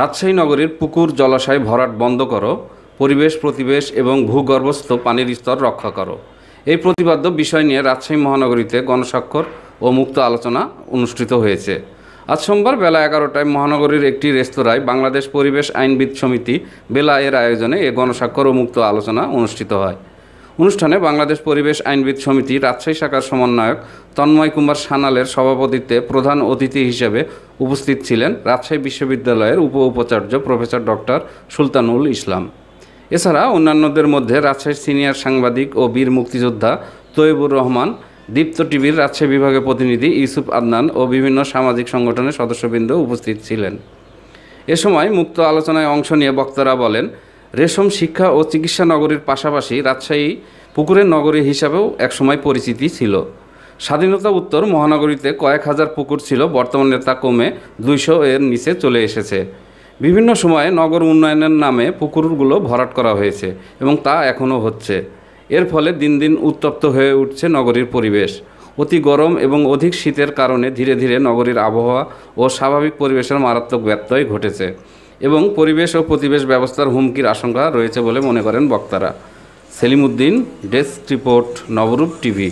রাজশাহী নগরের পুকুর জলাশয় ভরাট বন্ধ করো, পরিবেশ প্রতিবেশ এবং ভূগর্ভস্থ পানির স্তর রক্ষা করো। এই প্রতিবাদ্য বিষয় নিয়ে রাজশাহী মহানগরীতে গণস্বাক্ষর ও মুক্ত আলোচনা অনুষ্ঠিত হয়েছে। আজ সোমবার বেলা ১১টায় মহানগরীর একটি রেস্তোরাঁয় বাংলাদেশ পরিবেশ আইনবিদ সমিতি বেলা এর আয়োজনে এ গণস্বাক্ষর ও মুক্ত আলোচনা অনুষ্ঠিত হয়। অনুষ্ঠানে বাংলাদেশ পরিবেশ আইনবিদ সমিতি রাজশাহী শাখার সমন্বয়ক তন্ময় কুমার সান্যালের সভাপতিত্বে প্রধান অতিথি হিসেবে উপস্থিত ছিলেন রাজশাহী বিশ্ববিদ্যালয়ের উপাচার্য প্রফেসর ডক্টর সুলতানুল ইসলাম। এছাড়া অন্যান্যদের মধ্যে রাজশাহীর সিনিয়র সাংবাদিক ও বীর মুক্তিযোদ্ধা তাইয়্যাবুর রহমান, দীপ্ত টিভির রাজশাহী বিভাগের প্রতিনিধি ইউসুফ আদনান ও বিভিন্ন সামাজিক সংগঠনের সদস্যবৃন্দ উপস্থিত ছিলেন। এ সময় মুক্ত আলোচনায় অংশ নিয়ে বক্তারা বলেন, রেশম শিক্ষা ও চিকিৎসা নগরীর পাশাপাশি রাজশাহী পুকুরের নগরী হিসাবেও একসময় পরিচিতি ছিল। স্বাধীনতা উত্তর মহানগরীতে কয়েক হাজার পুকুর ছিল, বর্তমানে তা কমে ২০০ এর নিচে চলে এসেছে। বিভিন্ন সময়ে নগর উন্নয়নের নামে পুকুরগুলো ভরাট করা হয়েছে এবং তা এখনও হচ্ছে। এর ফলে দিন দিন উত্তপ্ত হয়ে উঠছে নগরীর পরিবেশ। অতি গরম এবং অধিক শীতের কারণে ধীরে ধীরে নগরীর আবহাওয়া ও স্বাভাবিক পরিবেশের মারাত্মক ব্যত্যয় ঘটেছে এবং পরিবেশ ও প্রতিবেশ ব্যবস্থার হুমকির আশঙ্কা রয়েছে বলে মনে করেন বক্তারা। Salimuddin, desk report, Nabarup TV.